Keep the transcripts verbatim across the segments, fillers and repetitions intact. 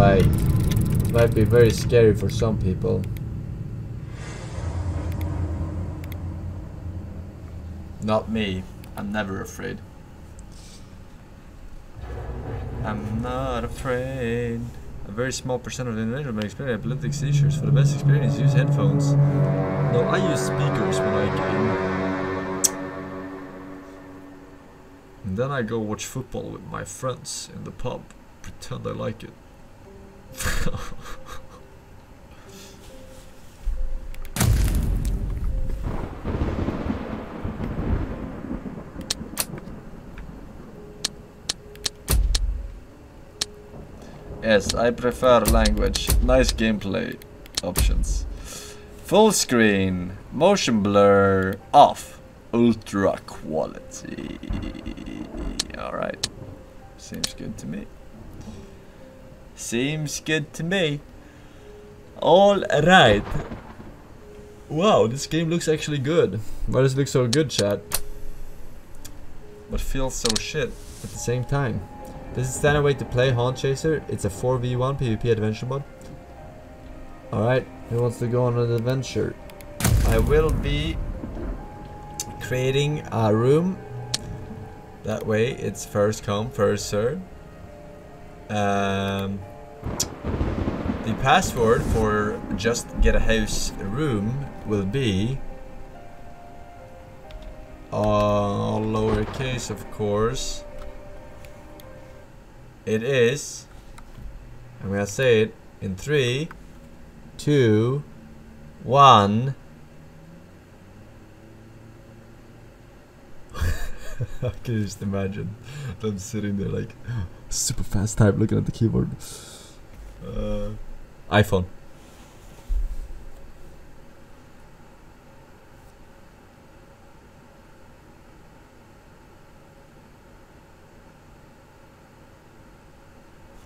Right. Might be very scary for some people. Not me. I'm never afraid. I'm not afraid. A very small percent of the individuals may experience epileptic seizures. For the best experience, use headphones. No, I use speakers when I game. And then I go watch football with my friends in the pub. Pretend I like it. Yes, I prefer language. Nice gameplay options. Full screen, motion blur, off, ultra quality. Alright. Seems good to me. Seems good to me. Alright. Wow, this game looks actually good. Why does it look so good, chat? But feels so shit at the same time. This is standard way to play Haunt Chaser. It's a four v one PvP adventure mod. Alright, who wants to go on an adventure? I will be creating a room. That way it's first come, first serve. Um, the password for just get a house room will be all lowercase, of course. It is, I'm gonna say it in three, two, one. I can just imagine them sitting there like super fast type looking at the keyboard. Uh, iPhone.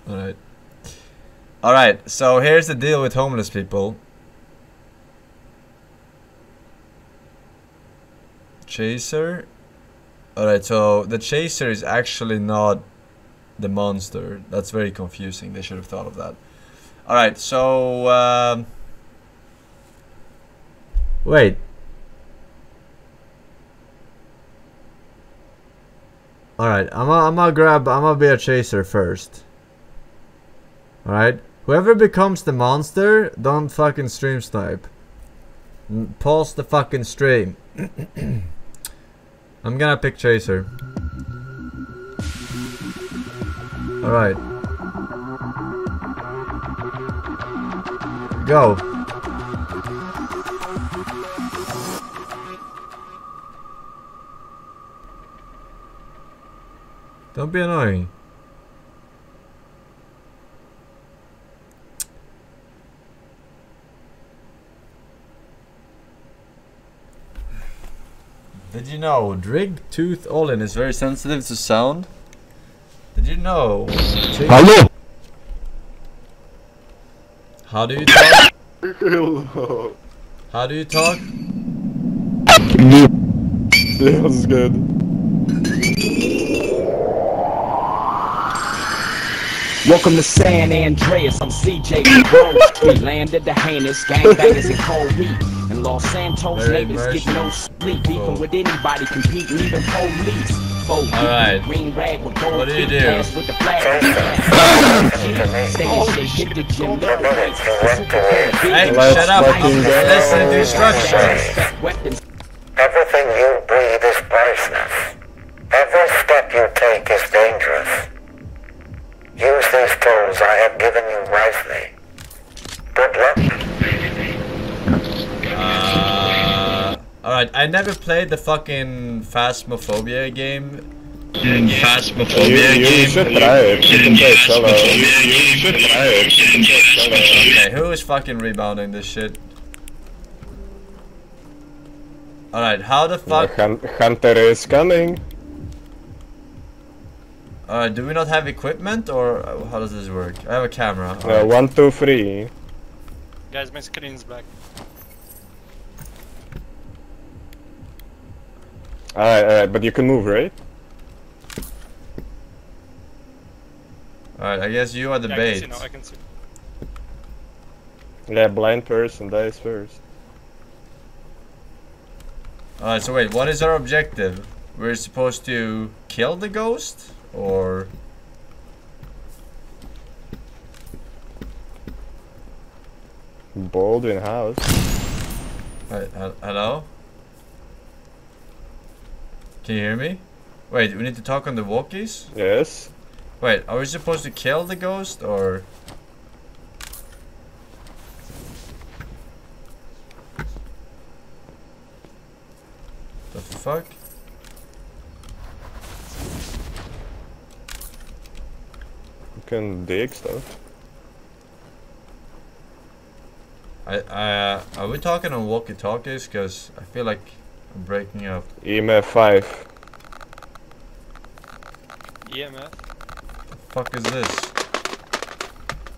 Alright. Alright, so here's the deal with homeless people. Chaser. Alright, so the chaser is actually not the monster. That's very confusing. They should have thought of that. Alright, so... Um, wait. Alright, I'm gonna grab... I'm gonna be a chaser first. Alright, whoever becomes the monster, don't fucking stream snipe. Pause the fucking stream. I'm gonna pick Chaser. Alright. Go. Don't be annoying. Did you know Drig Tooth Olin is very sensitive to sound? Did you know? Hello. How do you talk? Hello. How do you talk? That was good. Welcome to San Andreas. I'm C J. We landed the heinous gangbangers in cold heat. In Los Santos, niggas get no sleep, even oh. with anybody competing, even police. All right. Green rag with gold, what do you do? With the flag. Oh, shit. Hey, shut up. Listen to instructions. Weapons. Everything you breathe is poisonous. Every step you take is dangerous. Use these tools I have given you wisely. Good luck. Uh, Alright, I never played the fucking Phasmophobia game. Phasmophobia game. You should try it. You can play solo. You should try it. You can play solo. Okay, who is fucking rebounding this shit? Alright, how the fuck? Hunter is coming. Alright, do we not have equipment or how does this work? I have a camera. Right. Uh, one, two, three. Guys, my screen's black. Alright, alright, but you can move, right? Alright, I guess you are the yeah, bait. I can see now, I can see. Yeah, blind person dies first. Alright, so wait, what is our objective? We're supposed to kill the ghost? Or... Baldwin House. Wait, hello? Can you hear me? Wait, we need to talk on the walkies? Yes. Wait, are we supposed to kill the ghost or... The fuck? You can dig stuff. I, I, uh, are we talking on walkie-talkies? Because I feel like I'm breaking up. E M F five. E M F? What the fuck is this?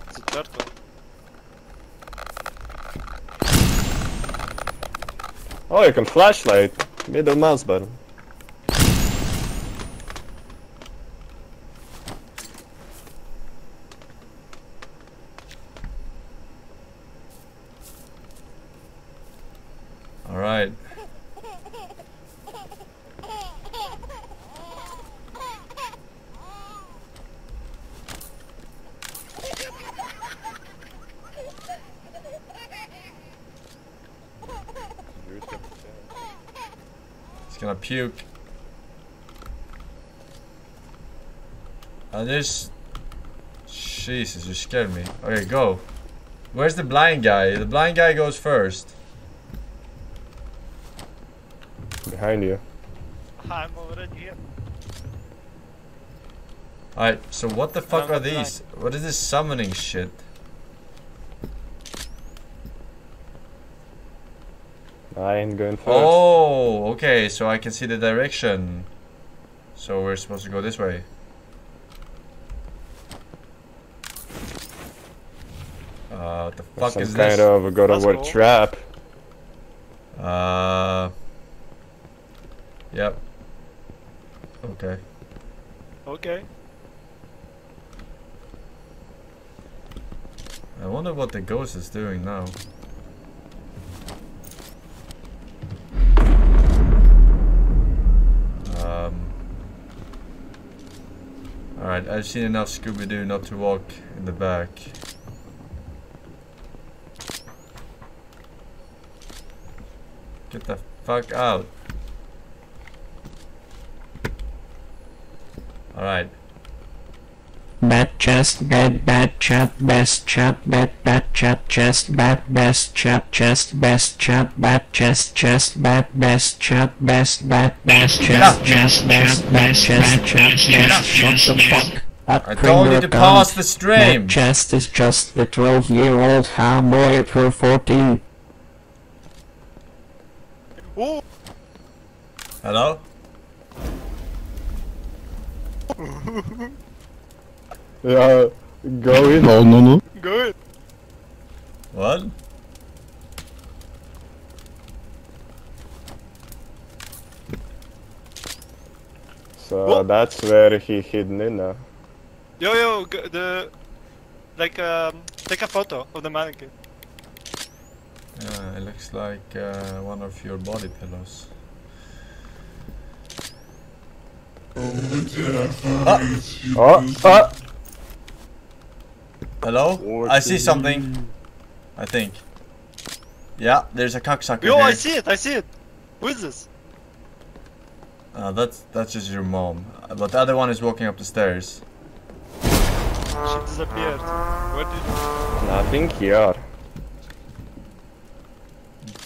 It's a turtle. Oh, you can flashlight. Middle mouse button. Alright. It's gonna puke. And there's... Jesus, you scared me. Okay, go. Where's the blind guy? The blind guy goes first. Behind you. I'm already here. Alright, so what the fuck are these? What is this summoning shit? I ain't going first. Oh, okay, so I can see the direction. So we're supposed to go this way. Uh, what the fuck Some is this? Some kind of a God of War trap. Uh... Yep. Okay. Okay. I wonder what the ghost is doing now. Um. Alright, I've seen enough Scooby-Doo not to walk in the back. Get the fuck out. Alright. Bat chest, bad, bat chap, best chap, bat, bat chap, chest, bat, best chap, chest, best chap, bat, chest, chest, bat, best chap, best, bat, best chest, chest, best, bat, chest, chest, chest, what the fuck? I don't need to pause the stream! That chest is just the twelve year old homeboy for fourteen. Ooh. Hello? Yeah, go in. No, no, no. Go in. What? So what? That's where he hid Nina. Yo, yo, g the like um, take a photo of the mannequin. Yeah, it looks like uh, one of your body pillows. Oh, oh, oh. Hello? I see something. I think. Yeah, there's a cocksucker. Yo, here. I see it, I see it. Who is this? Uh, that's that's just your mom. But the other one is walking up the stairs. She disappeared. Where did you... Nothing here.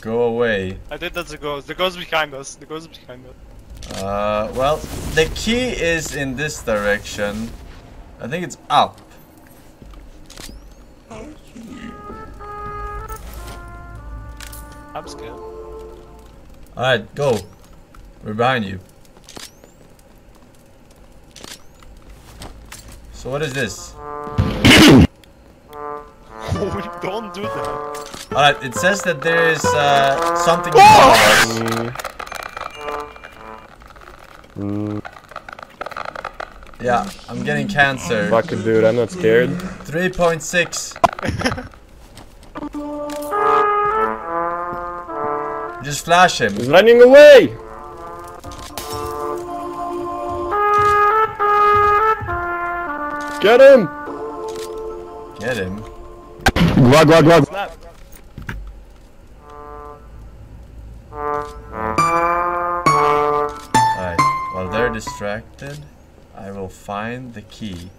Go away. I think that's the ghost. The ghost behind us. The ghost behind us. Uh, well, the key is in this direction. I think it's up. I'm scared. Alright, go. We're behind you. So what is this? Oh, don't do that. Alright, it says that there is uh, something in front of us. Mm. Yeah, I'm getting cancer. Fucking dude, I'm not scared. three point six. Just flash him. He's running away! Get him! Get him? Glug, glug, glug. Snap. Alright, while they're distracted, I will find the key.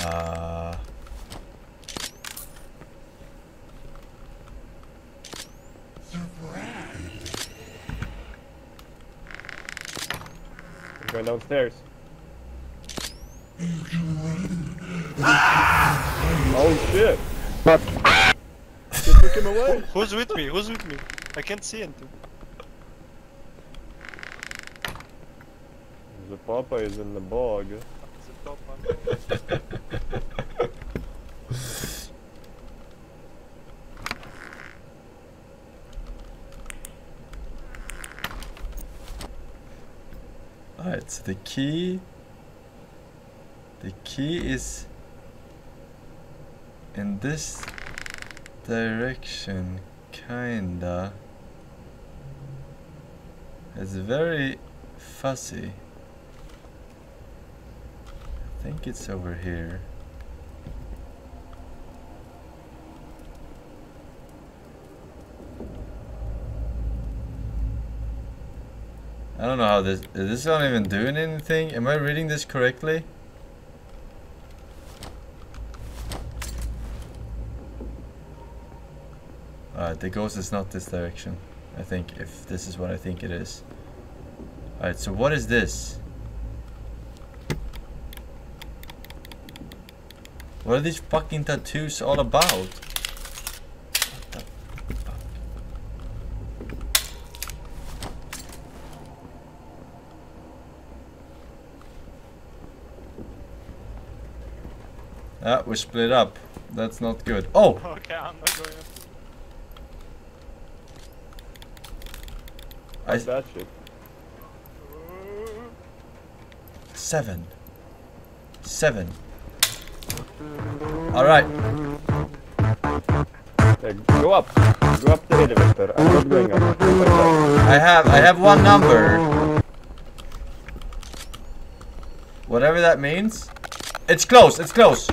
Uh, We're going downstairs. Ah! Oh shit! But they took him away. Who's with me? Who's with me? I can't see anything. The papa is in the bog. Alright, so the key the key is in this direction, kinda. It's very fuzzy. I think it's over here. I don't know how this... Is this not even doing anything? Am I reading this correctly? Alright, the ghost is not this direction, I think, if this is what I think it is. Alright, so what is this? What are these fucking tattoos all about? What the fuck? Ah, we split up. That's not good. Oh! Okay, I'm not going up. I What's that shit? Seven. Seven. Alright. Okay, go up. Go up the elevator. I'm not going up. I have I have one number. Whatever that means. It's close, it's close.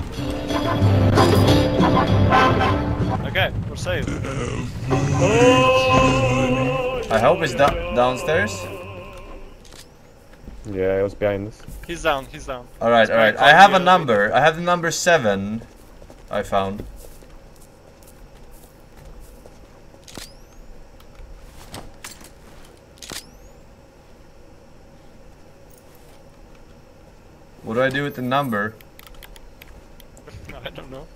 Okay, we're safe. I hope it's downstairs. Yeah, I was behind us. He's down, he's down. Alright, alright. I have a number. I have the number seven I found. What do I do with the number? I don't know.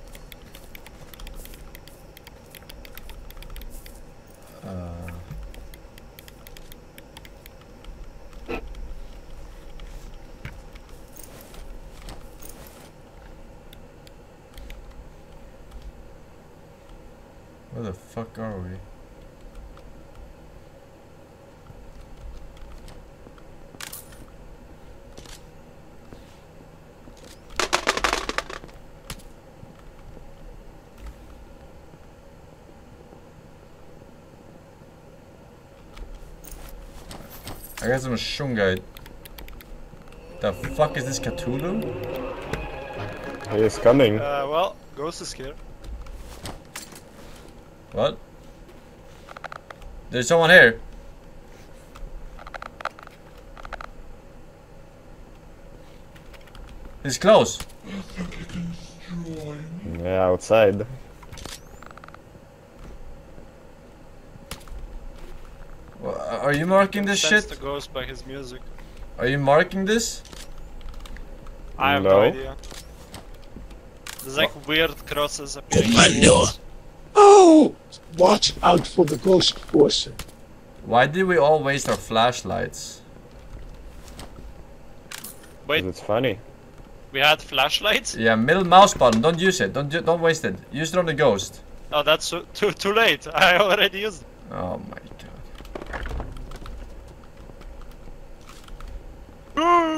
Uh... Where the fuck are we? I got some shungite. The fuck is this, Cthulhu? He is coming. Uh, well, ghost is here. What? There's someone here. It's close. Yeah, outside. Well, are you marking this shit? The ghost by his music. Are you marking this? I have no, no idea. There's like what? Weird crosses appearing. Oh! Watch out for the ghost, Forsen. Why did we all waste our flashlights? Wait, it's funny. We had flashlights? Yeah, middle mouse button. Don't use it. Don't don't waste it. Use it on the ghost. Oh, that's too too late. I already used it. Oh my god. Oh,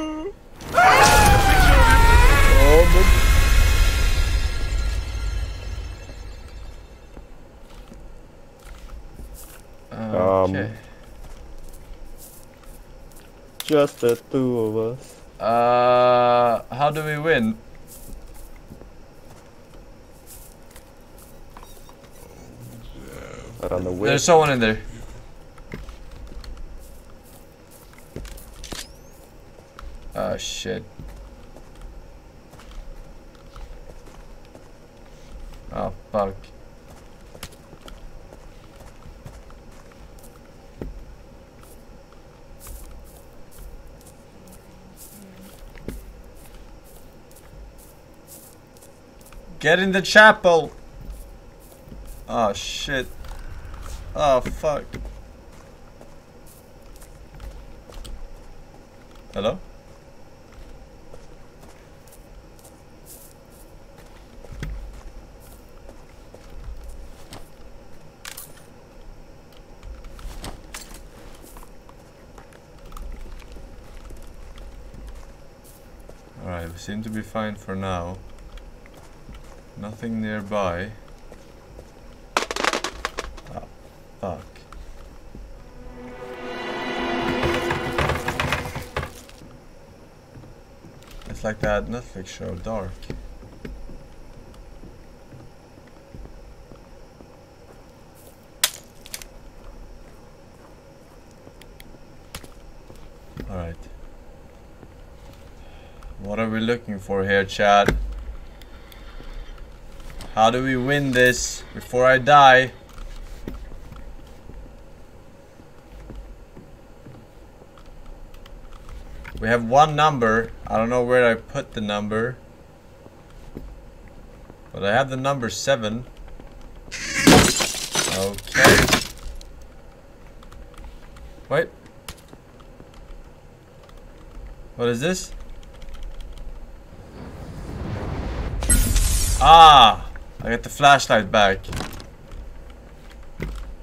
okay. Um, just the two of us. Uh, how do we win? I don't know where. There's someone in there. Oh shit. Oh fuck. Get in the chapel! Oh shit. Oh fuck. Hello? Alright, we seem to be fine for now. Nothing nearby. Oh, fuck. It's like that Netflix show, Dark. Alright. What are we looking for here, Chad? How do we win this before I die? We have one number. I don't know where I put the number. But I have the number seven. Okay. Wait. What is this? Ah! I got the flashlight back.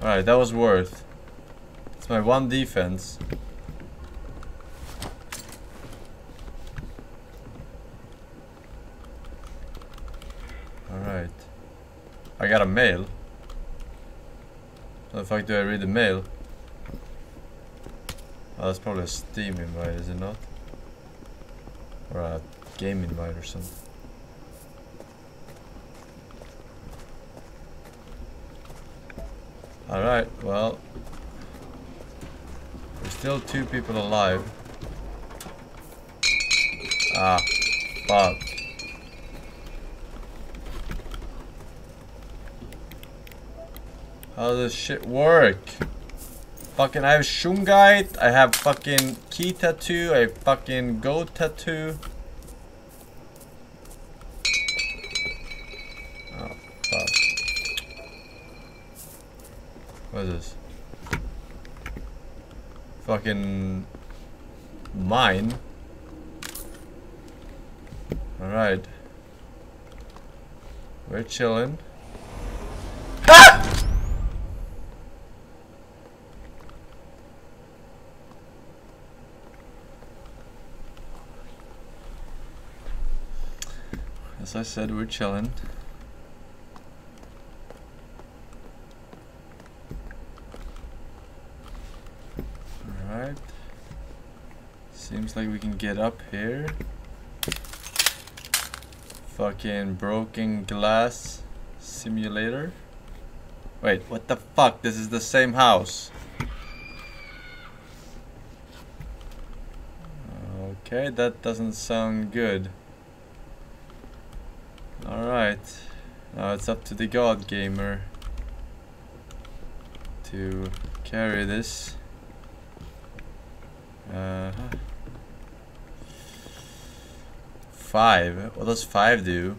Alright, that was worth. It's my one defense. Alright. I got a mail. How the fuck do I read the mail? Oh, that's probably a Steam invite, is it not? Or a game invite or something. Alright, well, there's still two people alive. Ah, fuck. How does this shit work? Fucking, I have Shungite, I have fucking Key tattoo, I have fucking Go tattoo. What is this? Fucking mine. Alright. We're chilling. Ah! As I said, we're chilling. Seems like we can get up here. Fucking broken glass simulator. Wait, what the fuck? This is the same house. Okay, that doesn't sound good. Alright. Now it's up to the God Gamer to carry this. Uh huh. Five. What does five do?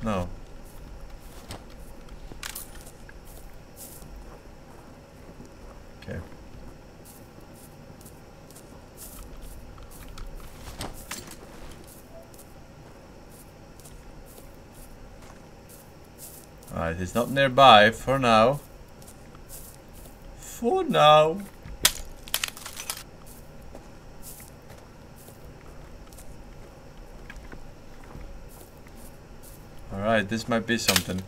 No. Okay. Alright, he's not nearby for now. For now. Alright, this might be something.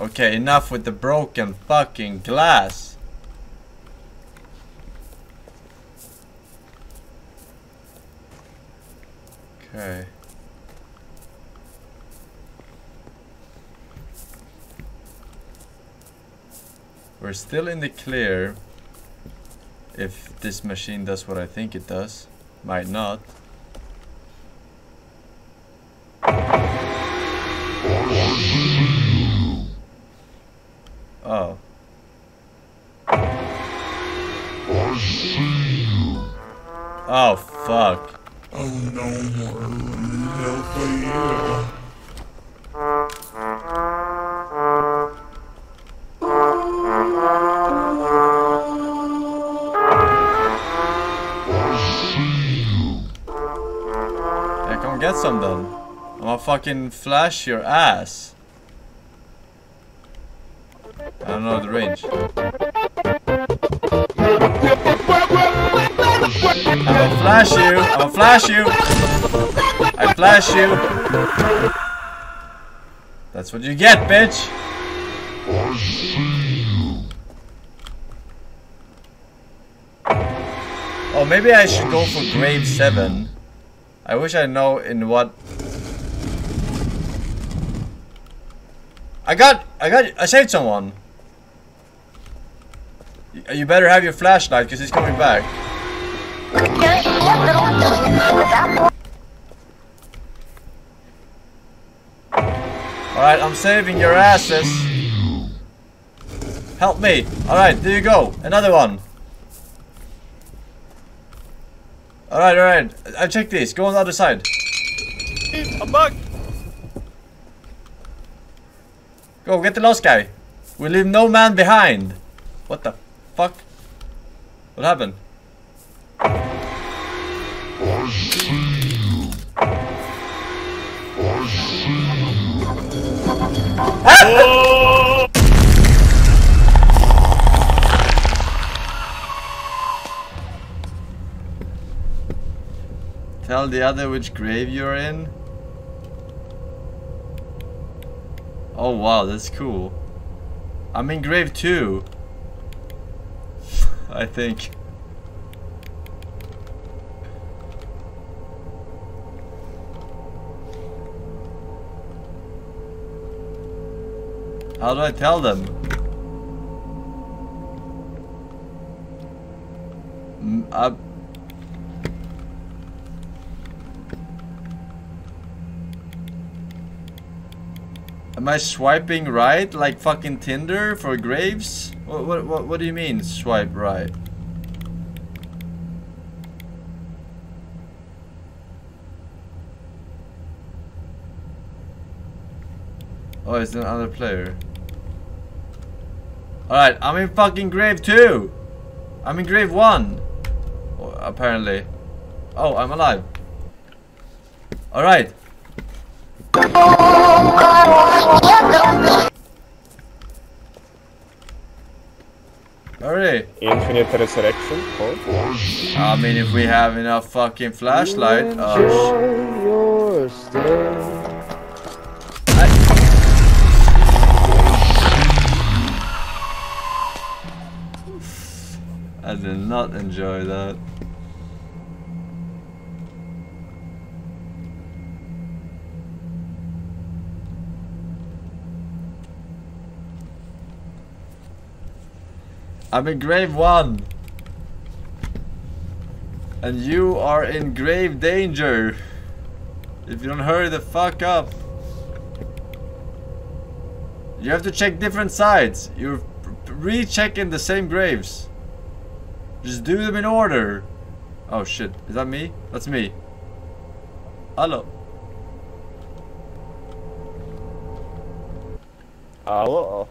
Okay, enough with the broken fucking glass. Okay. We're still in the clear. If this machine does what I think it does. Might not. Oh. I see you. Oh fuck. Oh no more I see you. Yeah, come get some then. I'm gonna fucking flash your ass. I don't know the range. I'll flash you. I'll flash you. I flash you. That's what you get, bitch. I see you. Oh, maybe I should go for grave seven. I wish I know in what. I got. I got. I saved someone. You better have your flashlight, because he's coming back. Alright, I'm saving your asses. Help me. Alright, there you go. Another one. Alright, alright. I'll check these. Go on the other side. I'm back. Go, get the last guy. We leave no man behind. What the fuck? What happened? I see you. I see you. Ah! Tell the other which grave you're in. Oh wow, that's cool. I'm in grave two. I think. How do I tell them? Mm, I... Am I swiping right like fucking Tinder for graves? What, what, what, what do you mean swipe right? Oh, it's another player. Alright, I'm in fucking grave two! I'm in grave one! Oh, apparently. Oh, I'm alive. Alright. Hurry. Infinite resurrection. Oh. I mean, if we have enough fucking flashlight. Oh, shit. I did not enjoy that. I'm in grave one. And you are in grave danger. If you don't hurry the fuck up. You have to check different sides. You're rechecking the same graves. Just do them in order. Oh shit, is that me? That's me. Hello. Hello.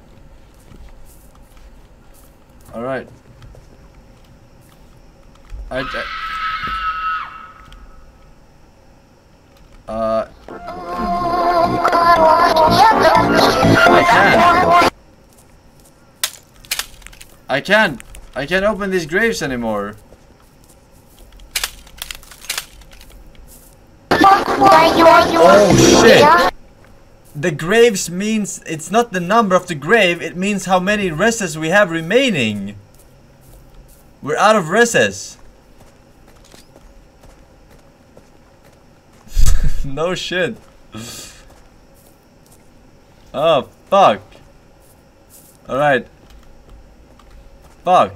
Alright. I, I... Uh... I can. I can't. I can't open these graves anymore. Oh shit! The graves means it's not the number of the grave, it means how many reses we have remaining. We're out of reses. No shit. Oh fuck. Alright. Fuck.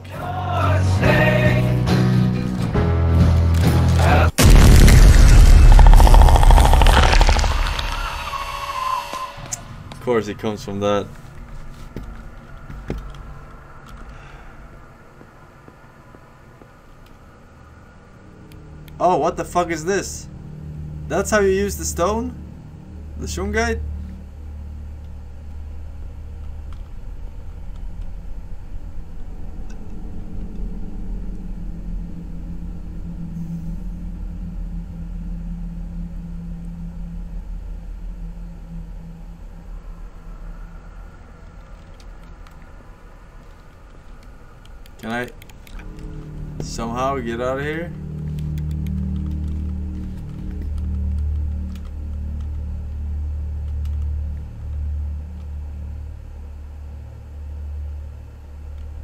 Of course it comes from that. Oh, what the fuck is this? That's how you use the stone? The shungite? Can I somehow get out of here?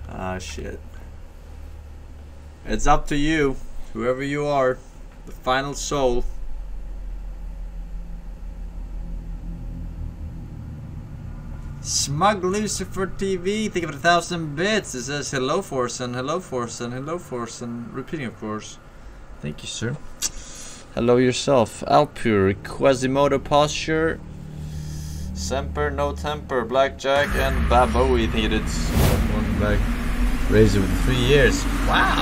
Ah, shit. It's up to you, whoever you are, the final soul. Smug Lucifer T V, think of it a thousand bits. It says hello, Forsen, hello, Forsen, hello, Forsen. Repeating, of course. Thank you, sir. Hello yourself. Alpure, Quasimodo Posture, Semper, No Temper, Blackjack, and Babbo. We think it's one back. Raised it with three years. Wow.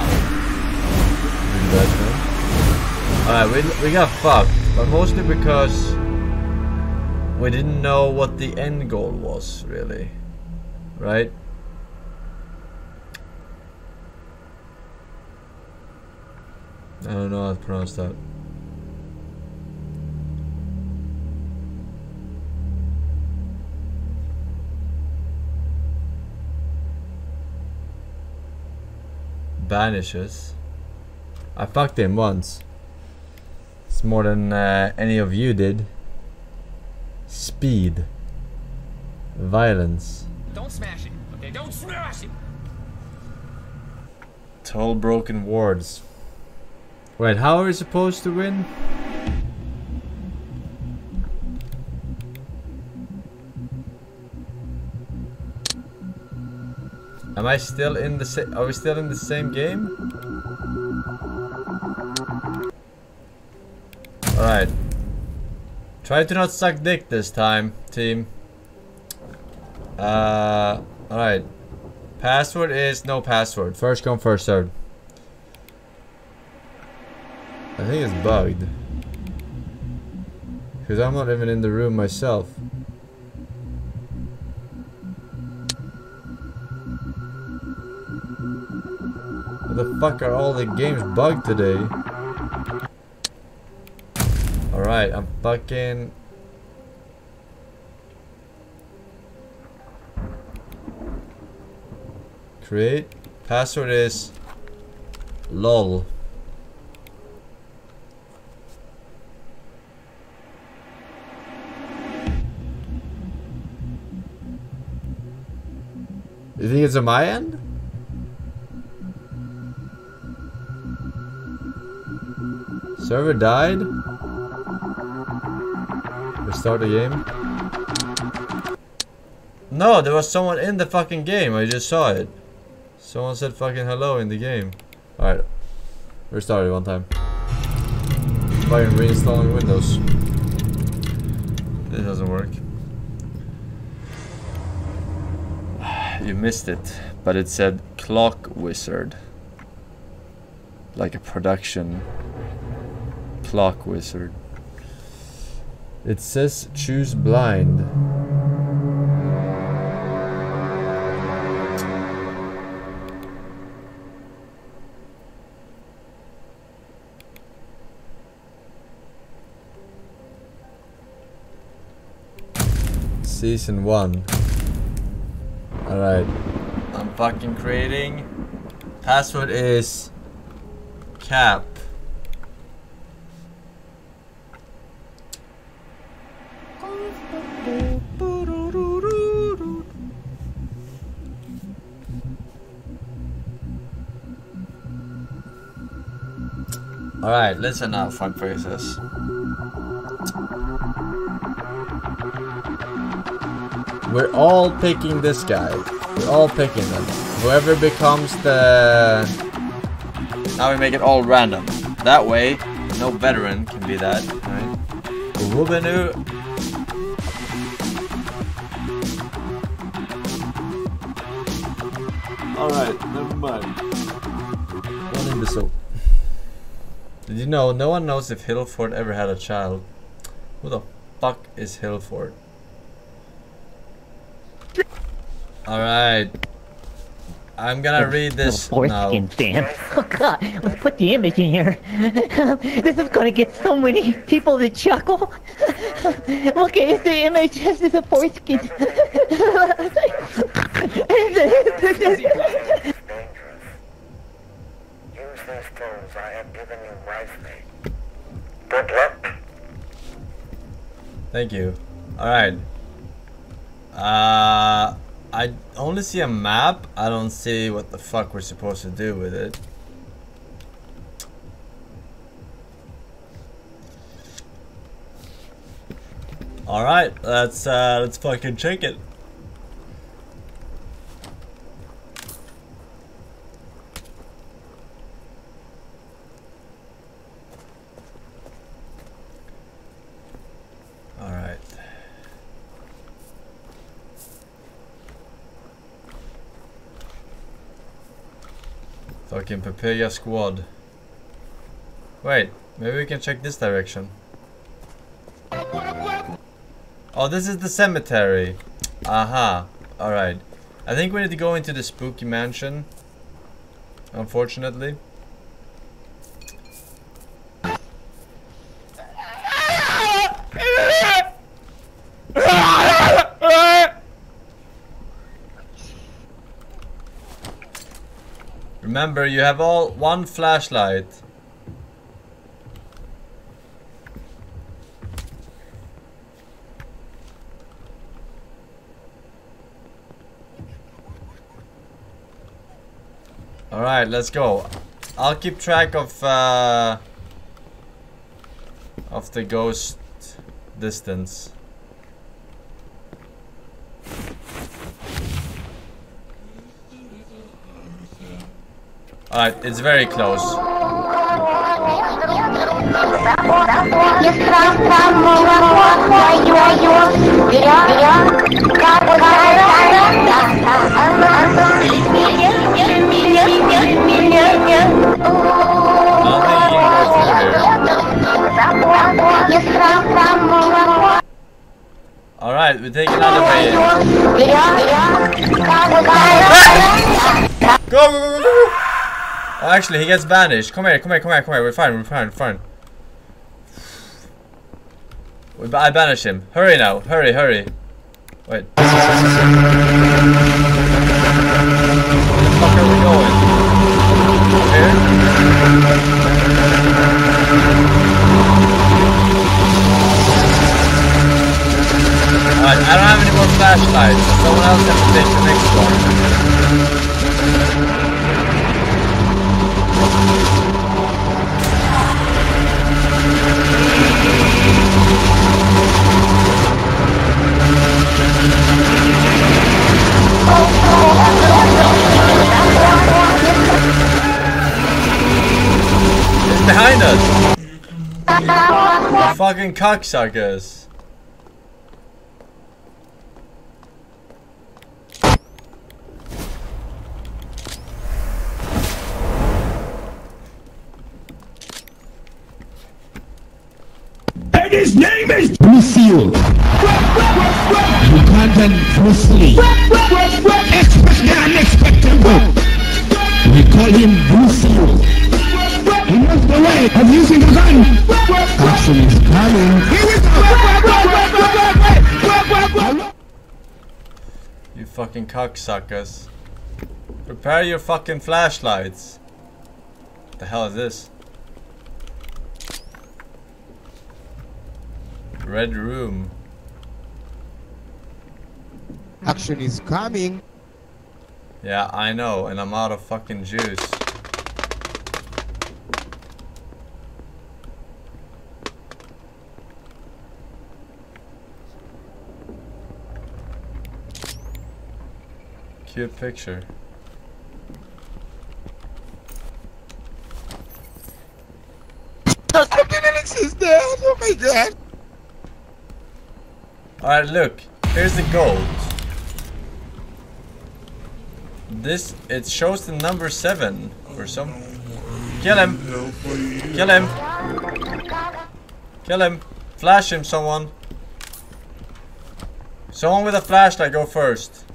Alright, we, we got fucked, but mostly because we didn't know what the end goal was, really, right? I don't know how to pronounce that. Banishes. I fucked him once. It's more than uh, any of you did. Speed. Violence. Don't smash it. Okay, don't smash it. Total broken wards. Wait, how are we supposed to win? Am I still in the same? Are we still in the same game? All right. Try to not suck dick this time, team. Uh, alright. Password is no password. First come, first served. I think it's bugged. Because I'm not even in the room myself. What the fuck are all the games bugged today? Alright, I'm fucking... Create. Password is... LOL. You think it's on my end? Server died? Start the game. No, there was someone in the fucking game. I just saw it. Someone said fucking hello in the game. Alright. Restart it one time. Fucking reinstalling Windows. This doesn't work. You missed it, but it said Clock Wizard. Like a production Clock Wizard. It says choose blind. Season one. All right. I'm fucking creating. Password is cap. Alright, listen now, fuck faces. We're all picking this guy. We're all picking them. Whoever becomes the... Now we make it all random. That way, no veteran can be that, right? Rubenu. Alright, never mind. One imbecile. Did you know, no one knows if Hillford ever had a child. Who the fuck is Hillford? Alright. I'm gonna read this now. Oh god, let's put the image in here. This is gonna get so many people to chuckle. Look, it's the image. This is a foreskin. Use these tools I have given you wisely. Good luck. Thank you. Alright. Uh... I only see a map. I don't see what the fuck we're supposed to do with it. All right, let's uh, let's fucking check it. All right. Fucking prepare your squad. Wait, maybe we can check this direction. Oh, this is the cemetery. Aha. Alright. I think we need to go into the spooky mansion. Unfortunately. Remember, you have all one flashlight. All right, let's go. I'll keep track of uh, of the ghost distance. Alright, it's very close. Alright, we take another way in. Go, go, go, go, go. Oh, actually, he gets banished. Come here, come here, come here, come here. We're fine, we're fine, we're fine. We ba I banish him. Hurry now, hurry, hurry. Wait. Where the fuck are we going? Here? Alright, I don't have any more flashlights. Someone else has to take the next one. It's behind us. The fucking cocksuckers. And his name is Boo Seal. Ugandan Bruce Lee. Expect the unexpectable. We call him Boo Seal. He knows the way of using a gun. Action is coming. You fucking cocksuckers. Prepare your fucking flashlights. What the hell is this? Red room. Action is coming. Yeah, I know, and I'm out of fucking juice. Cute picture. Is there. Oh my god. Alright, look. Here's the gold. This, it shows the number seven or some. Kill him. Kill him. Kill him. Flash him, someone. Someone with a flashlight, go first.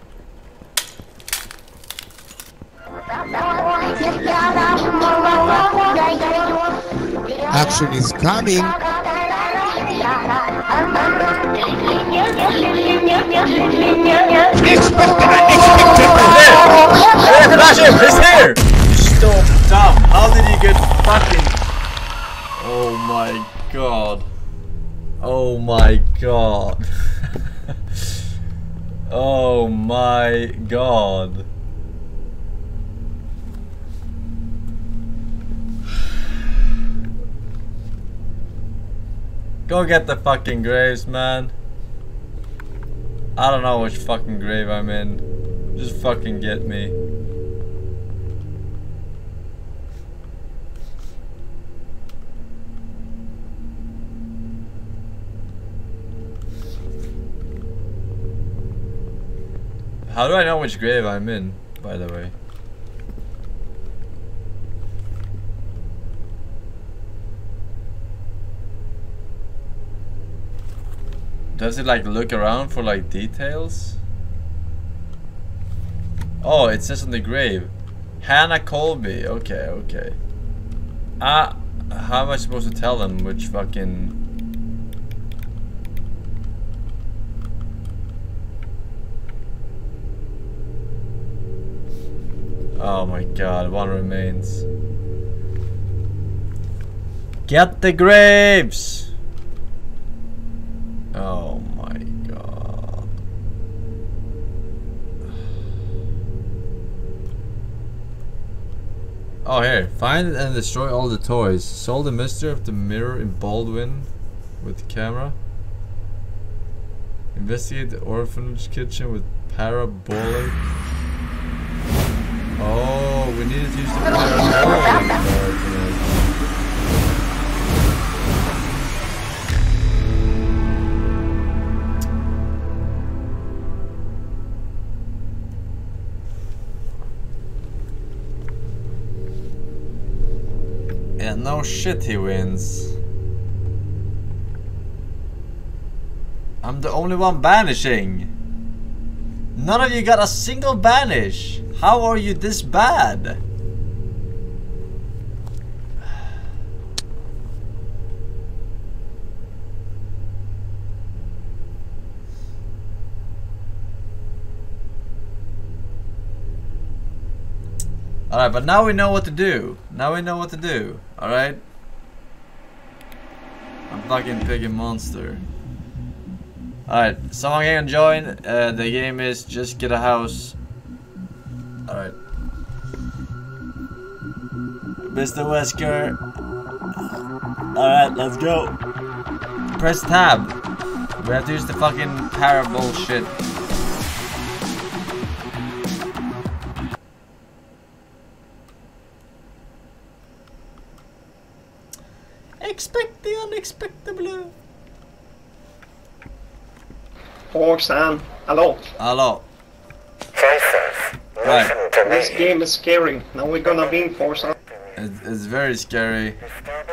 Action is coming. It's here! You're so dumb. How did you get fucking... Oh my god. Oh my god. Oh my god. Go get the fucking graves, man. I don't know which fucking grave I'm in. Just fucking get me. How do I know which grave I'm in, by the way? Does it like look around for like details? Oh, it says on the grave. Hannah Colby. Okay, okay. Ah, uh, how am I supposed to tell them which fucking... Oh my god, one remains. Get the grapes! Oh my god. Oh, here. Find and destroy all the toys. Solve the mystery of the mirror in Baldwin with the camera. Investigate the orphanage kitchen with parabolic. Oh, we needed to use the parabolic. Yeah, no shit, he wins. I'm the only one banishing. None of you got a single banish. How are you this bad? Alright, but now we know what to do. Now we know what to do. Alright? I'm fucking picking monster. Alright, someone can join. Uh, the game is just get a house. Alright. Mister Wesker. Alright, let's go. Press tab. We have to use the fucking parable shit. Expect the unexpectable. Forsen, hello. Hello. Right. This game is scary. Now we're gonna be in Forsen. It's, it's very scary.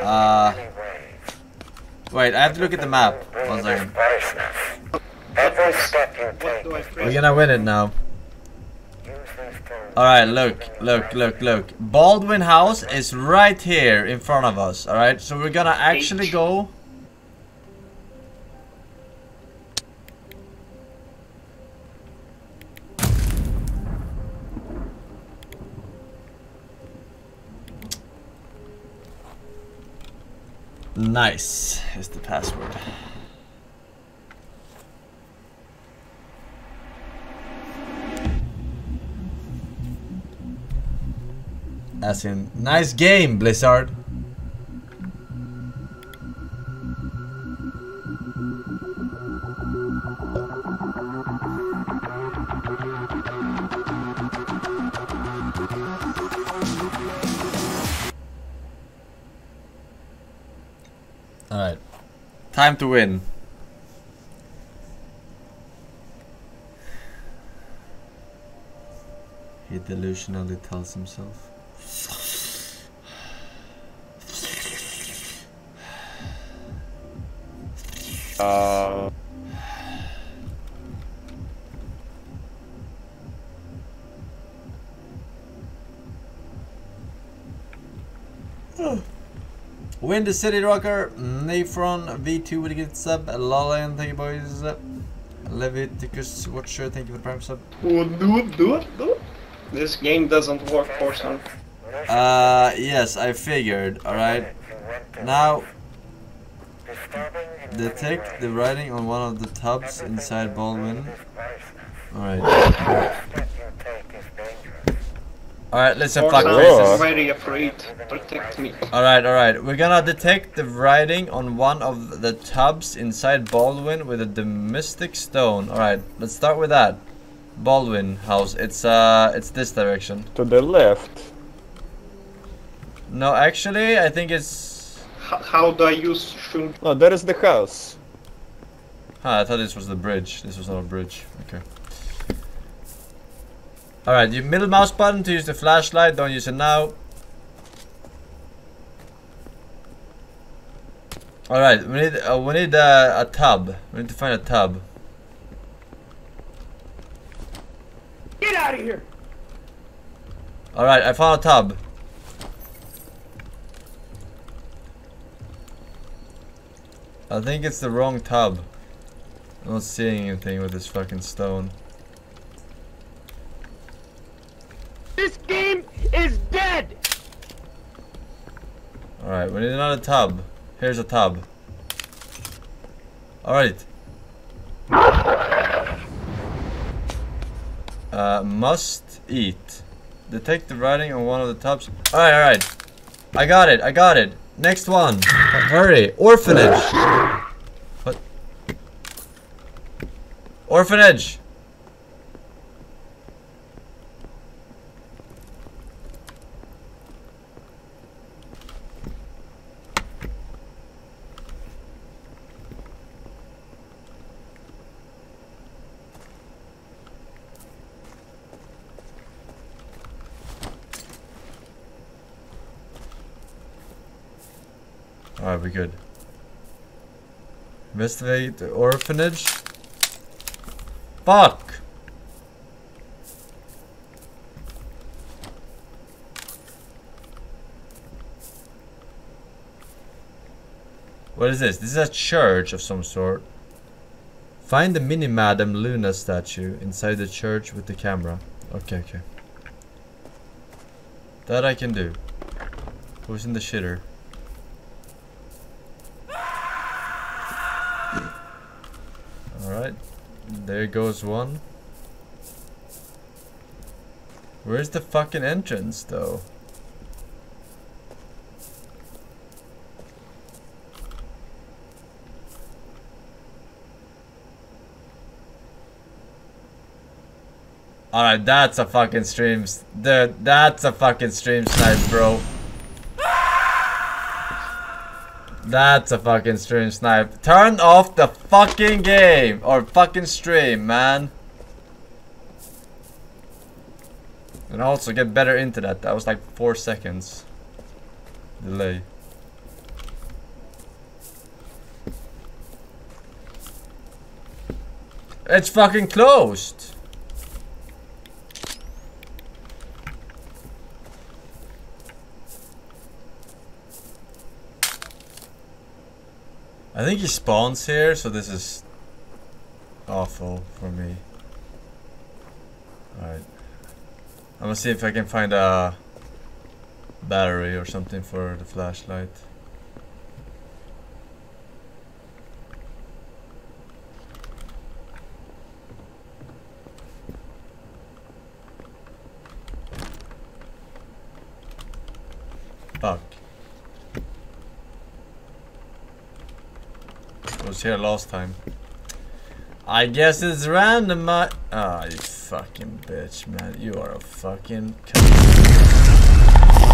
Uh, wait, I have to look at the map. One second. We're gonna win it now. Alright, look, look, look, look. Baldwin House is right here in front of us, alright? So we're gonna actually go... Nice is the password. As in, nice game, Blizzard. Alright. Time to win. He delusionally tells himself. Uh. Win the City Rocker, Nafron, V two with a gift sub, Lolland, thank you boys, Leviticus Watcher, thank you for the prime sub. Oh, do it, do it, do it. This game doesn't work, Forsen. Uh, yes, I figured, alright. Now, detect the writing on one of the tubs inside Baldwin. Alright. Alright, listen, fuck faces. I'm very afraid. Protect me. Alright, alright. We're gonna detect the writing on one of the tubs inside Baldwin with a domestic stone. Alright, let's start with that. Baldwin House. It's uh, it's this direction. To the left. No, actually, I think it's... H how do I use... No, there is the house. Huh, I thought this was the bridge. This was not a bridge. Okay. Alright, you middle mouse button to use the flashlight, don't use it now. Alright, we need uh, we need uh, a tub. We need to find a tub. Get out of here! Alright, I found a tub. I think it's the wrong tub. I'm not seeing anything with this fucking stone. This game is dead! Alright, we need another tub. Here's a tub. Alright. Uh, must eat. Detect the writing on one of the tubs. Alright, alright. I got it, I got it. Next one. Uh, hurry. Orphanage. What? Orphanage. Alright, we're good. Investigate the orphanage. Fuck! What is this? This is a church of some sort. Find the Mini Madam Luna statue inside the church with the camera. Okay, okay. That I can do. Who's in the shitter? Alright, there goes one. Where's the fucking entrance though? Alright, that's a fucking stream. Dude, that's a fucking stream snipe, bro. That's a fucking stream snipe. Turn off the fucking game or fucking stream, man. And also get better internet. That was like four seconds delay. It's fucking closed. I think he spawns here, so this is awful for me. Alright. I'm gonna see if I can find a battery or something for the flashlight. stuck. It was here last time. I guess it's random. Ah, oh, you fucking bitch, man. You are a fucking cuck.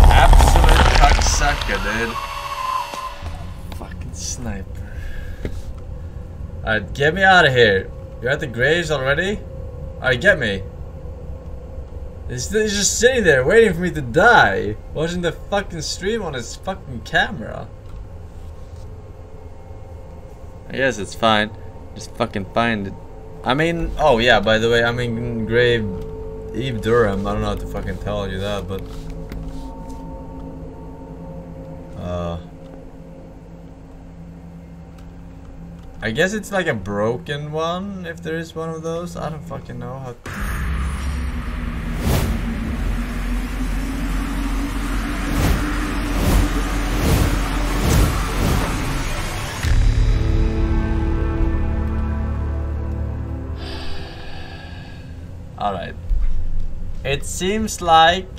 Absolute cocksucker, dude. Fucking sniper. Alright, get me out of here. You're at the graves already? Alright, get me. He's just sitting there waiting for me to die. Watching the fucking stream on his fucking camera. I guess it's fine. Just fucking find it. I mean, oh yeah, by the way, I mean grave Eve Durham. I don't know how to fucking tell you that, but. Uh. I guess it's like a broken one, if there is one of those. I don't fucking know how to. Alright. It seems like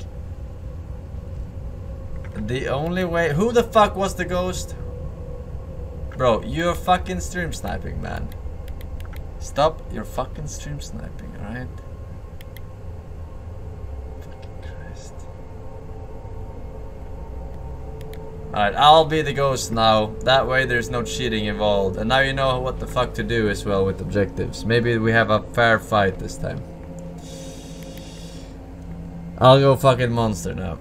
the only way. Who the fuck was the ghost? Bro, you're fucking stream sniping, man. Stop your fucking stream sniping, alright? Fucking Christ. Alright, I'll be the ghost now. That way there's no cheating involved. And now you know what the fuck to do as well with objectives. Maybe we have a fair fight this time. I'll go fucking monster now.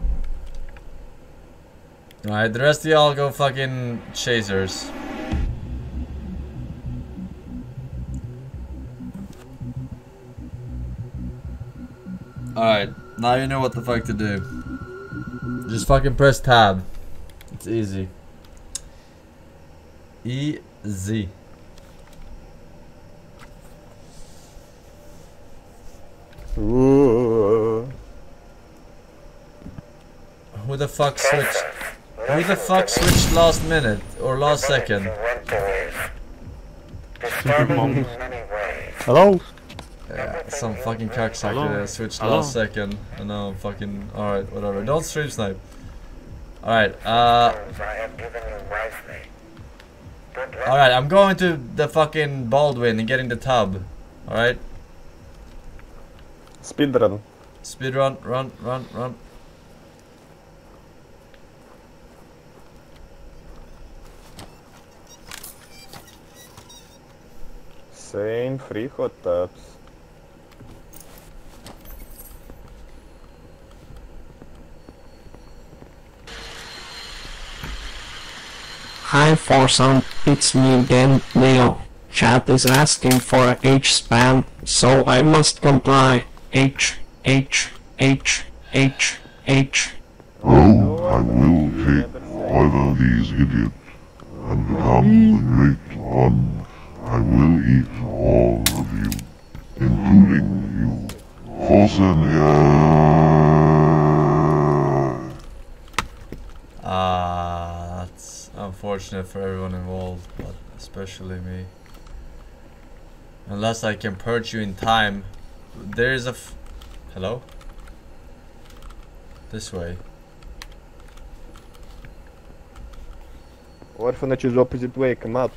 Alright, the rest of y'all go fucking chasers. Alright, now you know what the fuck to do. Just fucking press tab. It's easy. E Z. Ooh. Who the fuck switched? Who the fuck switched last minute or last second? Hello? Yeah, some fucking cocksucker switched Hello? last second. I know, fucking. Alright, whatever. Don't stream snipe. Alright, uh. Alright, I'm going to the fucking Baldwin and getting the tub. Alright? Speedrun. Speedrun, run, run, run. Same free hot tubs. Hi Forsen, it's me again, Neo. Chat is asking for a H spam, so I must comply. H, H, H, H, H. Oh, I will take all of these idiots and become the great one. I will eat all of you, including you, Forsen. Ah, that's unfortunate for everyone involved, but especially me. Unless I can purge you in time, there is a f hello? This way. Orphanage is opposite way, come up.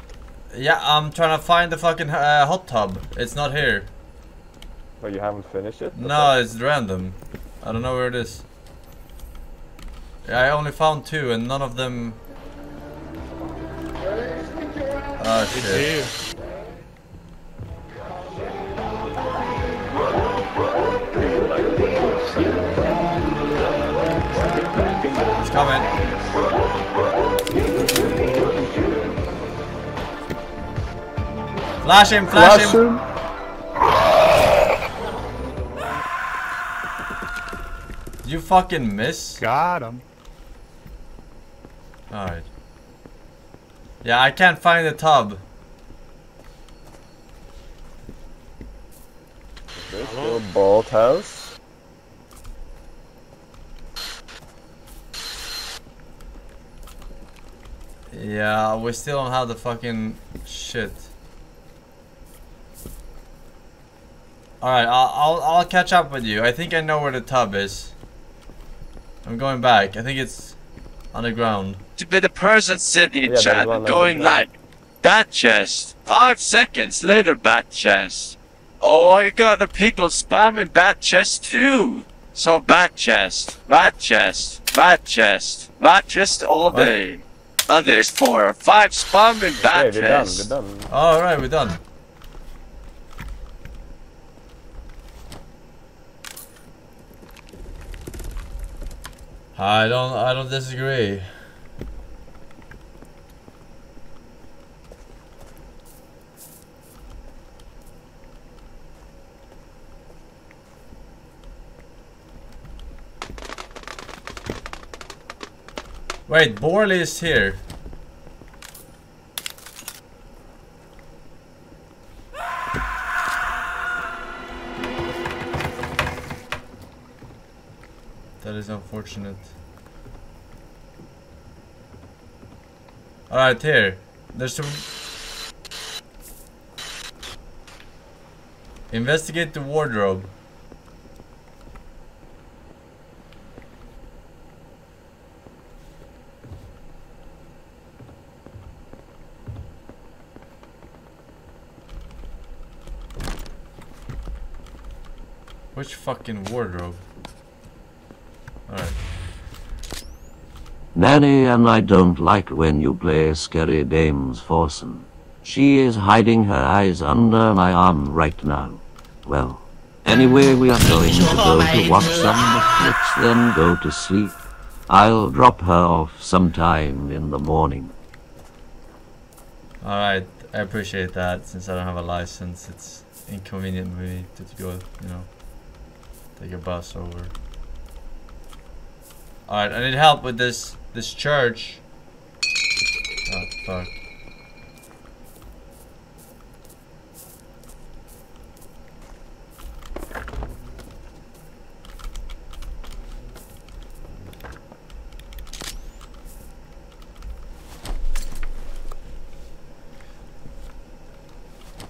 Yeah, I'm trying to find the fucking uh, hot tub. It's not here. Oh, you haven't finished it? No, it's random. I don't know where it is. Yeah, I only found two and none of them... Oh, shit. It's coming. Flash him, flash, flash him. him! You fucking miss? Got him. Alright. Yeah, I can't find the tub. Is this your bald house? Yeah, we still don't have the fucking shit. Alright, I'll, I'll I'll catch up with you. I think I know where the tub is. I'm going back. I think it's Underground. But the person sitting in yeah, chat going like, bat chest. Five seconds later, bat chest. Oh, I got the people spamming bat chest too. So bat chest, bat chest, bat chest, bat chest all day. Right. Oh, there's four or five spamming bat okay, chest. We're done, we're done. All right, we're done. I don't, I don't disagree. Wait, Borley is here. That is unfortunate. Alright, here. There's some... Investigate the wardrobe. Which fucking wardrobe? Alright. Nanny and I don't like when you play scary dames, Forsen. She is hiding her eyes under my arm right now. Well, anyway, we are going to go to watch some Netflix, then go to sleep. I'll drop her off sometime in the morning. Alright, I appreciate that. Since I don't have a license, it's inconvenient for me to go, you know, take a bus over. Alright, I need help with this this church. Oh fuck.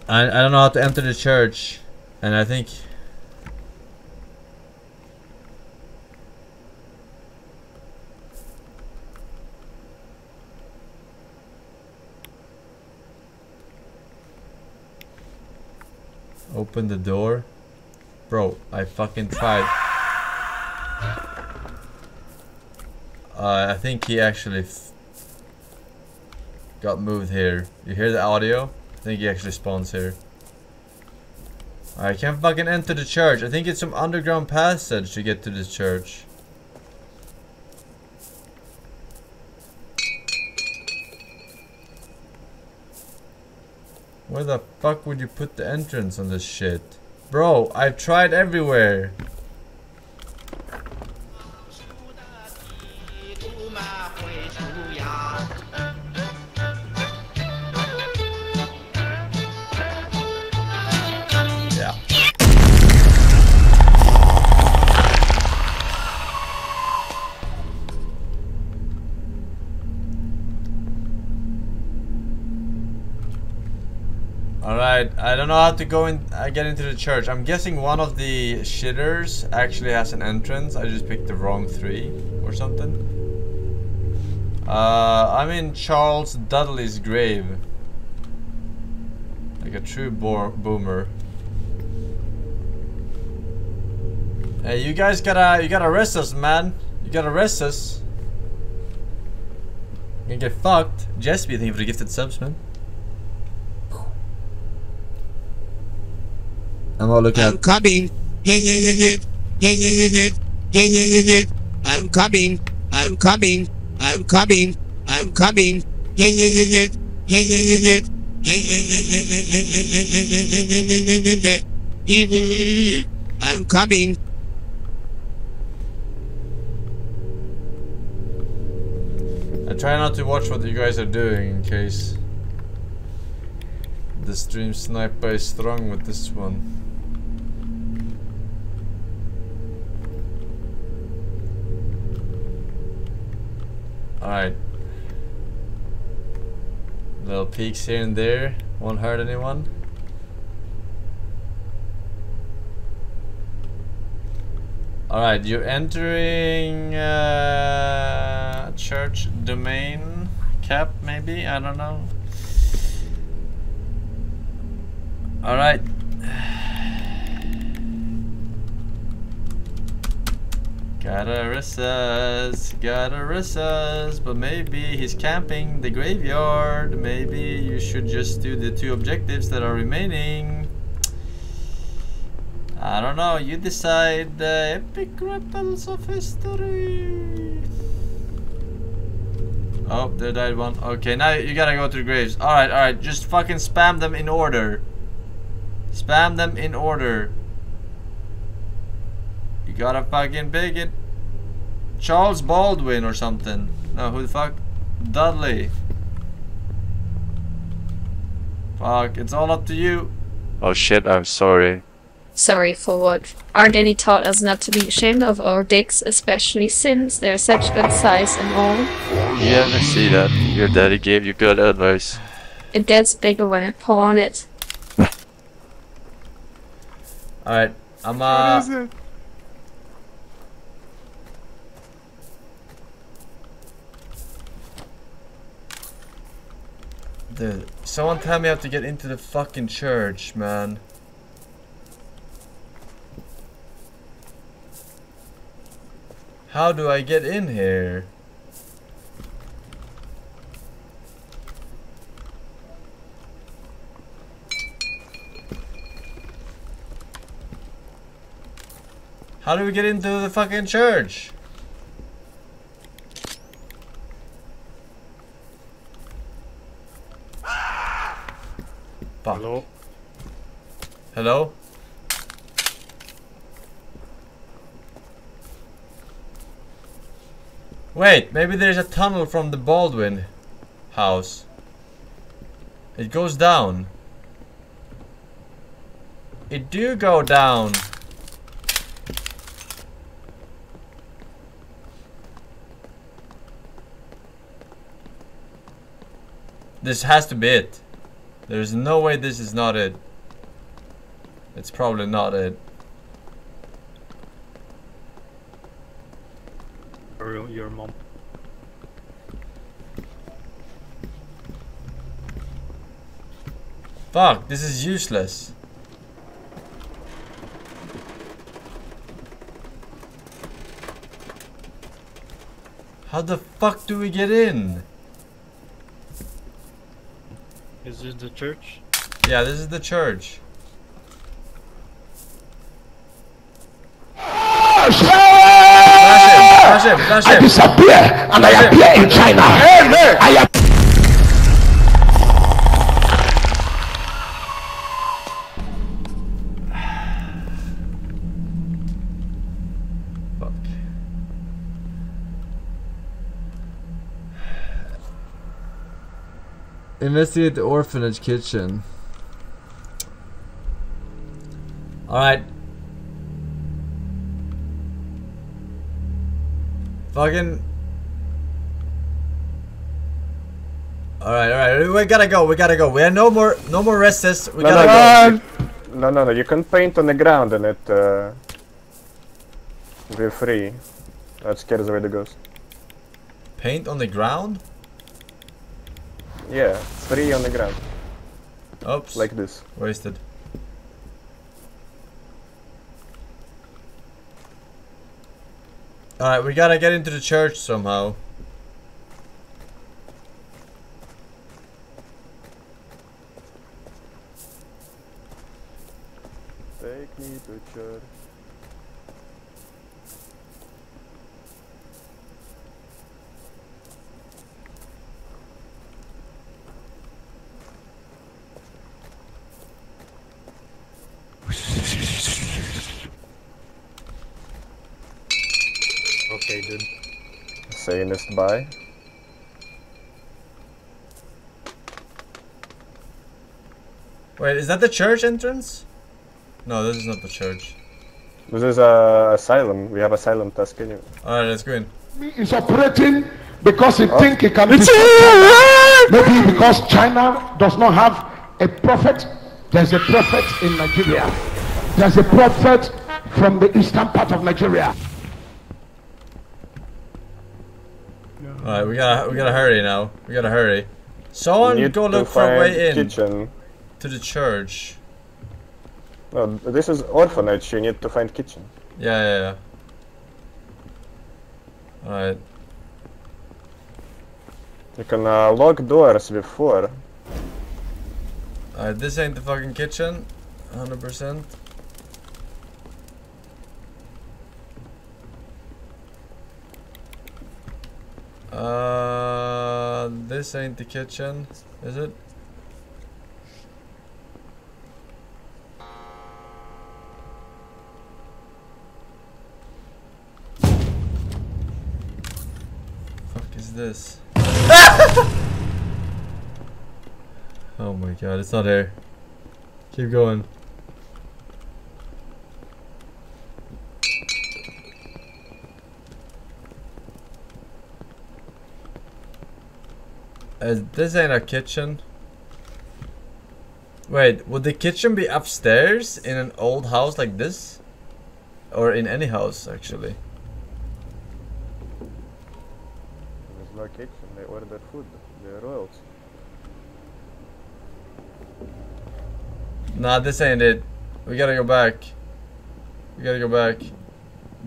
I I don't know how to enter the church, and I think open the door. Bro, I fucking tried. Uh, I think he actually f got moved here. You hear the audio? I think he actually spawns here. I can't fucking enter the church. I think it's some underground passage to get to this church. Where the fuck would you put the entrance on this shit? Bro, I've tried everywhere. Yeah. Alright, I don't know how to go in. I get into the church. I'm guessing one of the shitters actually has an entrance. I just picked the wrong three or something. Uh, I'm in Charles Dudley's grave. Like a true bo boomer. Hey, you guys gotta, you gotta arrest us, man. You gotta arrest us. You're gonna get fucked. Jespy, thank you for the gifted subs, man. I'm all looking at. I'm coming. I'm coming. I'm coming. I'm coming. I'm coming. I'm coming. I try not to watch what you guys are doing in case the stream sniper is strong with this one. Alright. Little peaks here and there. Won't hurt anyone. Alright, you're entering uh, a church. church domain cap, maybe? I don't know. Alright. Gotta recess, gotta recess, but maybe he's camping the graveyard. Maybe you should just do the two objectives that are remaining. I don't know, you decide. The epic ripples of history. Oh, there died one. Okay, now you gotta go to the graves. Alright, alright, just fucking spam them in order. Spam them in order. You gotta fucking pick it. Charles Baldwin or something. No, who the fuck? Dudley. Fuck, it's all up to you. Oh shit, I'm sorry. Sorry for what? Aren't any taught us not to be ashamed of our dicks, especially since they're such good size and all? Yeah, I see that. Your daddy gave you good advice. It gets bigger when I pull on it. Alright, I'm uh... What is it? Dude, someone tell me how to get into the fucking church, man. How do I get in here? How do we get into the fucking church? Fuck. Hello? Hello? Wait, maybe there's a tunnel from the Baldwin house. It goes down. It do go down. This has to be it. There's no way this is not it. It's probably not it. Or your mom. Fuck, this is useless. How the fuck do we get in? Is this the church? Yeah, this is the church. Flash him, flash him. I disappear and I appear in China. Hey, hey. I investigate the orphanage kitchen. Alright. Fucking. Alright, alright. We gotta go, we gotta go. We have no more no more recess. We no, gotta no, go. No, no, no. You can paint on the ground and it uh, will be free. That scares away the ghost. Paint on the ground? Yeah, three on the ground. Oops. Like this. Wasted. Alright, we gotta get into the church somehow. Take me to church. Okay, dude. Satanist bye. Wait, is that the church entrance? No, this is not the church. This is uh, asylum. We have asylum task anyway. Alright, let's go in. It's operating because he oh. think it can it's be maybe because China does not have a prophet. There's a prophet in Nigeria. There's a prophet from the eastern part of Nigeria. Yeah. All right, we gotta we gotta hurry now. We gotta hurry. Someone go look for a way in kitchen. to the church. No, this is orphanage. You need to find kitchen. Yeah, yeah, yeah. All right. You can uh, lock doors before. All right, this ain't the fucking kitchen, one hundred percent. Uh, this ain't the kitchen, is it? Fuck is this? Oh my god, it's not here. Keep going. Uh, this ain't a kitchen. Wait, would the kitchen be upstairs in an old house like this? Or in any house, actually? There's no kitchen, they ordered food. They're royals. Nah, this ain't it. We gotta go back. We gotta go back.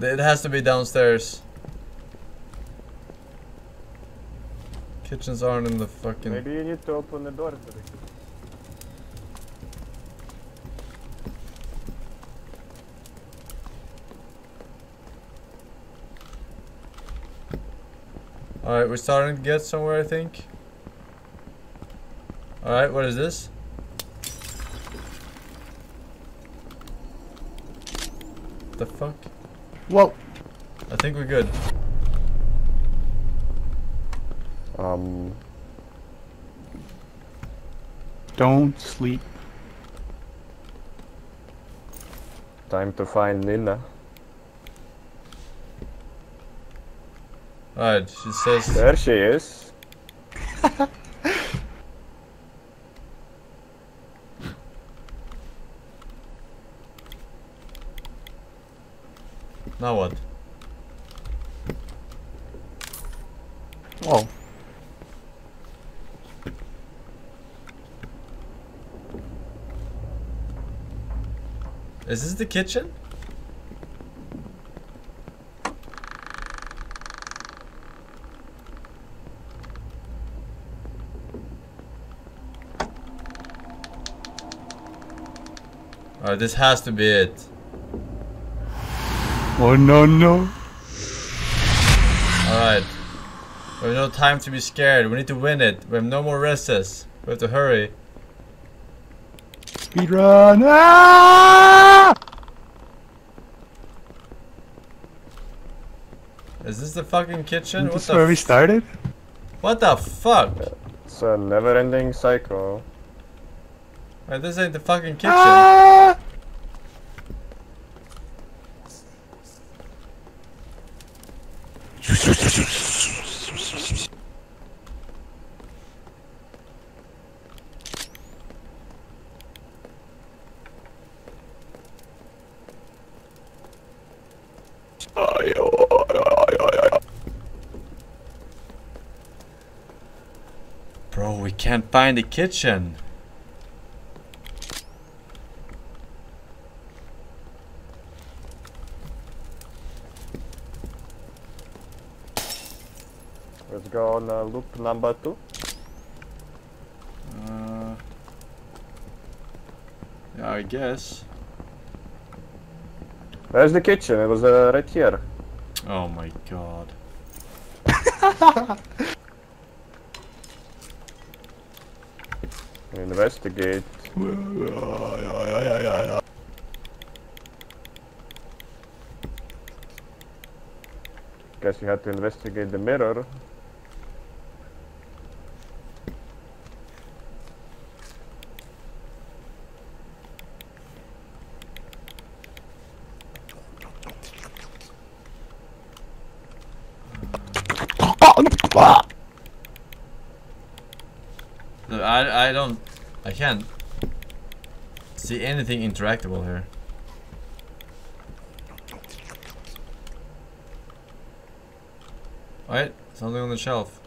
It has to be downstairs. Kitchens aren't in the fucking... Maybe you need to open the door to the kitchen. Alright, we're starting to get somewhere, I think. Alright, what is this? The fuck? Whoa! I think we're good. Um. Don't sleep. Time to find Nina. Alright, she says. There she is. Now what? Oh. Is this the kitchen? Alright, this has to be it. Oh no no. Alright. We have no time to be scared. We need to win it. We have no more recess. We have to hurry. Speedrun! Ah! Is this the fucking kitchen? Is this where we started? What the fuck? It's a never-ending cycle. Right, this ain't the fucking kitchen. Ah! Bro, we can't find the kitchen. Let's go on uh, loop number two. Uh, yeah, I guess. Where's the kitchen? It was uh, right here. Oh my god. Investigate. Guess you had to investigate the mirror. I, I don't... I can't see anything interactable here. Alright, something on the shelf.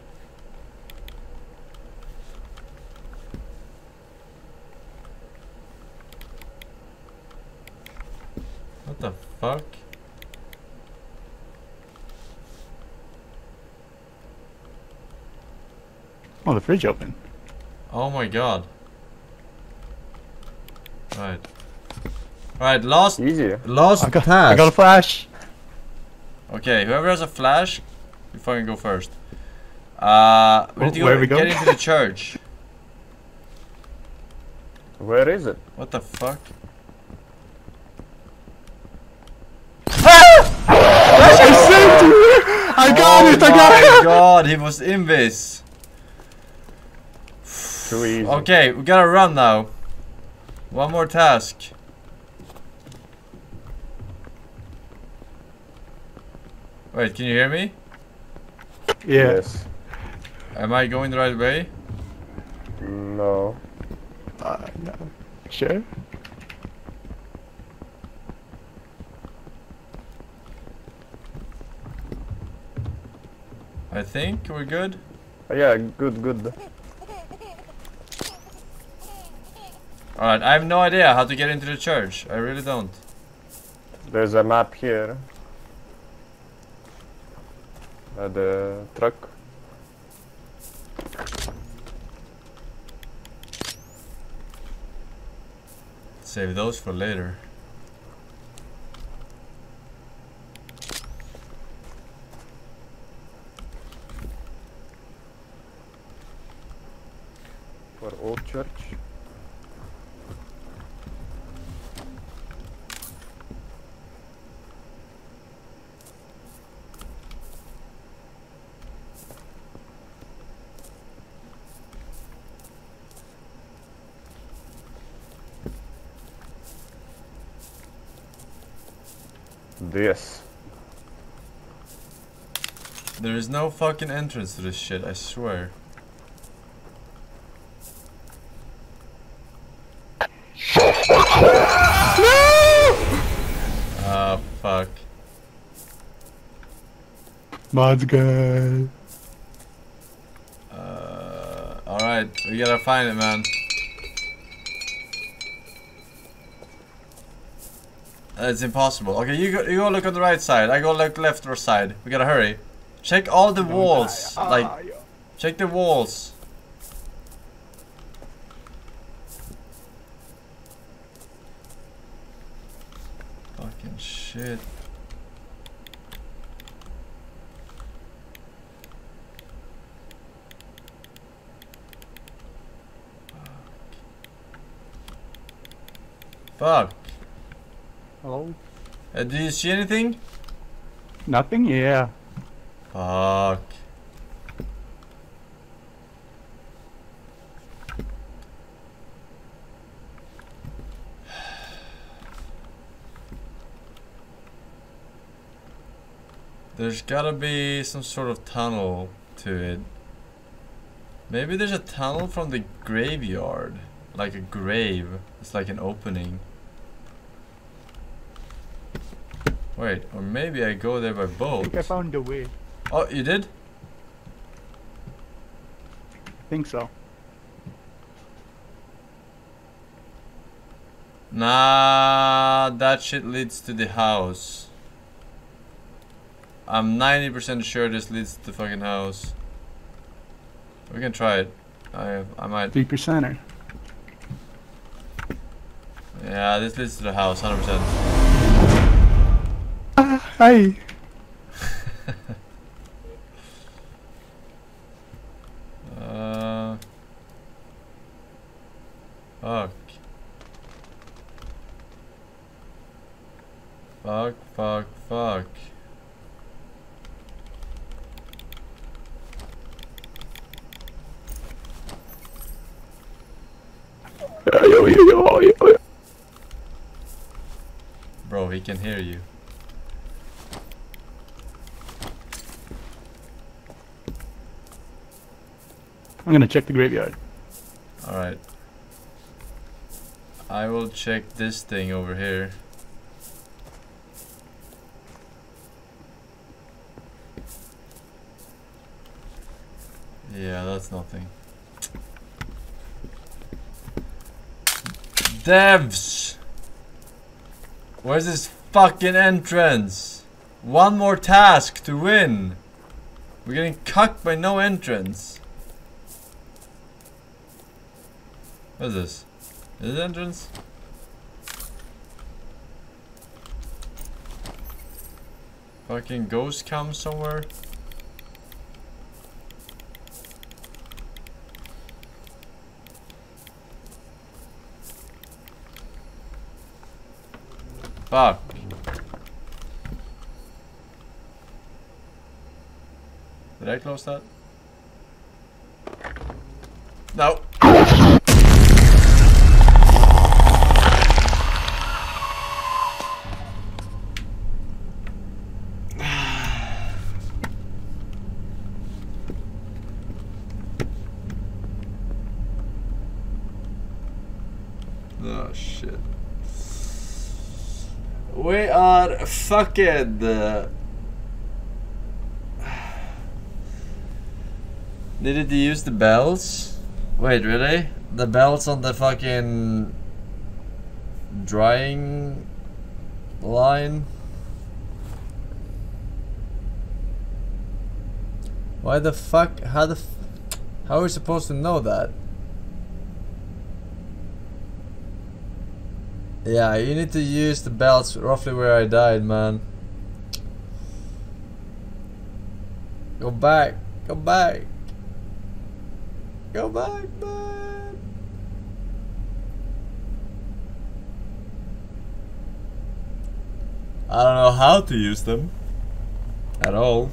What the fuck? Oh, the fridge open. Oh my god. Alright. Alright, lost Easier. lost I got, task. I got a flash. Okay, whoever has a flash, you fucking go first. Uh we oh, need to go, where we get go? into the church. Where is it? What the fuck? Ah! I got oh it, I got it! Oh my god, he was in this. Too easy. Okay, we gotta run now. One more task. Wait, can you hear me? Yes. Am I going the right way? No. Uh, no. Sure. I think we're good. Uh, yeah, good, good. Alright, I have no idea how to get into the church. I really don't. There's a map here. At the truck. Save those for later. For old church. Yes. There is no fucking entrance to this shit, I swear. No! Ah, fuck. Mod's good. Uh, alright, we gotta find it, man. It's impossible. Okay, you go, you go look on the right side. I go look left or side. We gotta hurry. Check all the walls. Ah, like, ah, yeah. check the walls. Fucking shit. Fuck. Fuck. Hello? Uh, do you see anything? Nothing, yeah. Fuck. There's gotta be some sort of tunnel to it. Maybe there's a tunnel from the graveyard. Like a grave. It's like an opening. Wait, or maybe I go there by boat. I think I found the way. Oh, you did? I think so. Nah, that shit leads to the house. I'm ninety percent sure this leads to the fucking house. We can try it. I, I might. three percenter. Yeah, this leads to the house, one hundred percent. Hi. uh, fuck. Fuck, fuck, fuck. Bro, he can hear you. I'm gonna check the graveyard. Alright. I will check this thing over here. Yeah, that's nothing. Devs! Where's this fucking entrance? One more task to win! We're getting cucked by no entrance. What is this? Is this entrance? Fucking ghost come somewhere. Fuck. Did I close that? No. Oh shit. We are fucked. Needed to use the bells? Wait, really? The bells on the fucking drying line? Why the fuck? How the f how are we supposed to know that? Yeah, you need to use the bells roughly where I died, man. Go back, go back. Go back, man. I don't know how to use them at all.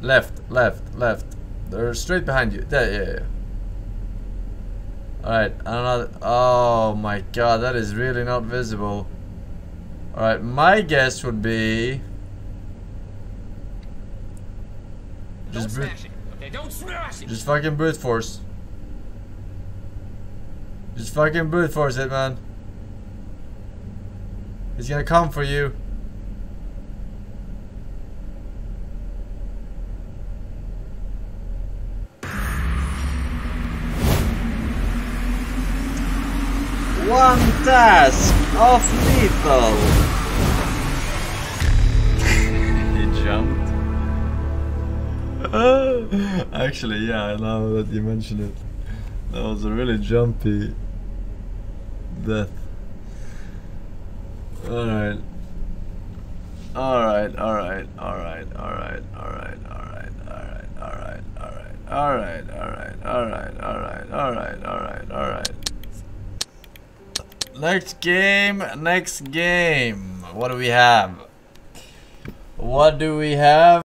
Left, left, left. They're straight behind you. Yeah, yeah, yeah. Alright, I don't know. Oh my god, that is really not visible. Alright, my guess would be. Just brute. Okay, don't smash it. Just fucking brute force. Just fucking brute force it, man. He's gonna come for you. One task of lethal. He jumped. Actually, yeah, I love that you mentioned it. That was a really jumpy death. Alright. Alright, alright, alright, alright, alright, alright, alright, alright, alright, alright, alright, alright, alright, alright, alright, alright. Next game, next game. What do we have? What do we have?